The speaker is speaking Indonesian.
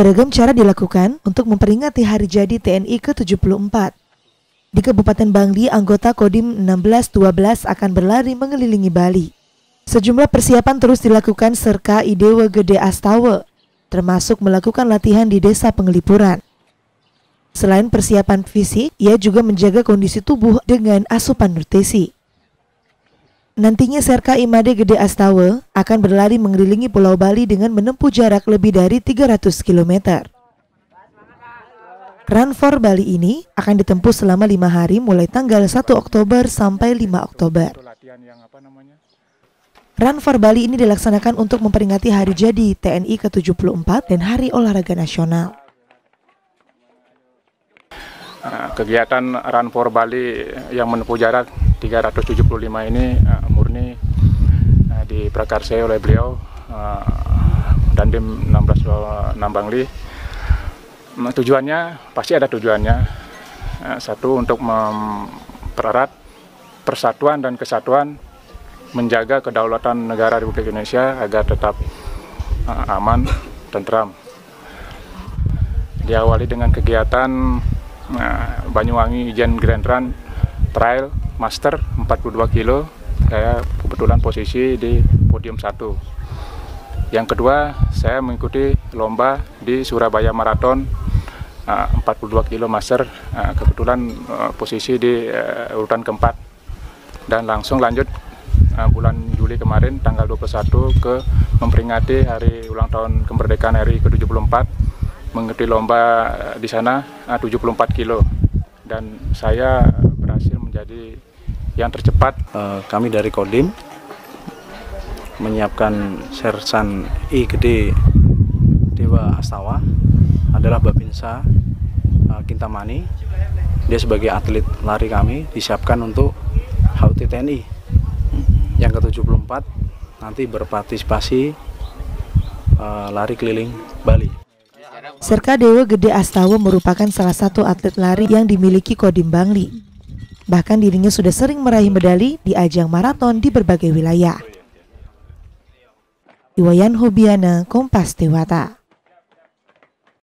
Beragam cara dilakukan untuk memperingati hari jadi TNI ke-74. Di Kabupaten Bangli, anggota Kodim 1612 akan berlari mengelilingi Bali. Sejumlah persiapan terus dilakukan Serkan Ide Gede Astawa, termasuk melakukan latihan di desa Penglipuran. Selain persiapan fisik, ia juga menjaga kondisi tubuh dengan asupan nutrisi. Nantinya Serkan Ide Gede Astawa akan berlari mengelilingi Pulau Bali dengan menempuh jarak lebih dari 300 km. Run for Bali ini akan ditempuh selama 5 hari mulai tanggal 1 Oktober sampai 5 Oktober. Run for Bali ini dilaksanakan untuk memperingati hari jadi TNI ke-74 dan Hari Olahraga Nasional. Kegiatan Run for Bali yang menempuh jarak 375 ini murni diprakarsai oleh beliau Dandim 1626 Bangli. Tujuannya pasti ada tujuannya. Satu, untuk mempererat persatuan dan kesatuan, menjaga kedaulatan negara Republik Indonesia agar tetap aman, tentram. Diawali dengan kegiatan Banyuwangi Ijen Grand Run Trail Master 42 kilo, saya kebetulan posisi di podium 1. Yang kedua, saya mengikuti lomba di Surabaya Marathon 42 kilo Master, kebetulan posisi di urutan keempat. Dan langsung lanjut bulan Juli kemarin tanggal 21 ke memperingati hari ulang tahun kemerdekaan RI ke-74. Mengikuti lomba di sana 74 kilo dan saya berhasil menjadi yang tercepat. Kami dari Kodim menyiapkan Serkan Ide Gede Astawa adalah Babinsa Kintamani. Dia sebagai atlet lari kami disiapkan untuk HOT TNI yang ke-74 nanti berpartisipasi lari keliling Bali. Serkan Ide Gede Astawa merupakan salah satu atlet lari yang dimiliki Kodim Bangli. Bahkan dirinya sudah sering meraih medali di ajang maraton di berbagai wilayah. Iwayan Hobiana, Kompas Dewata.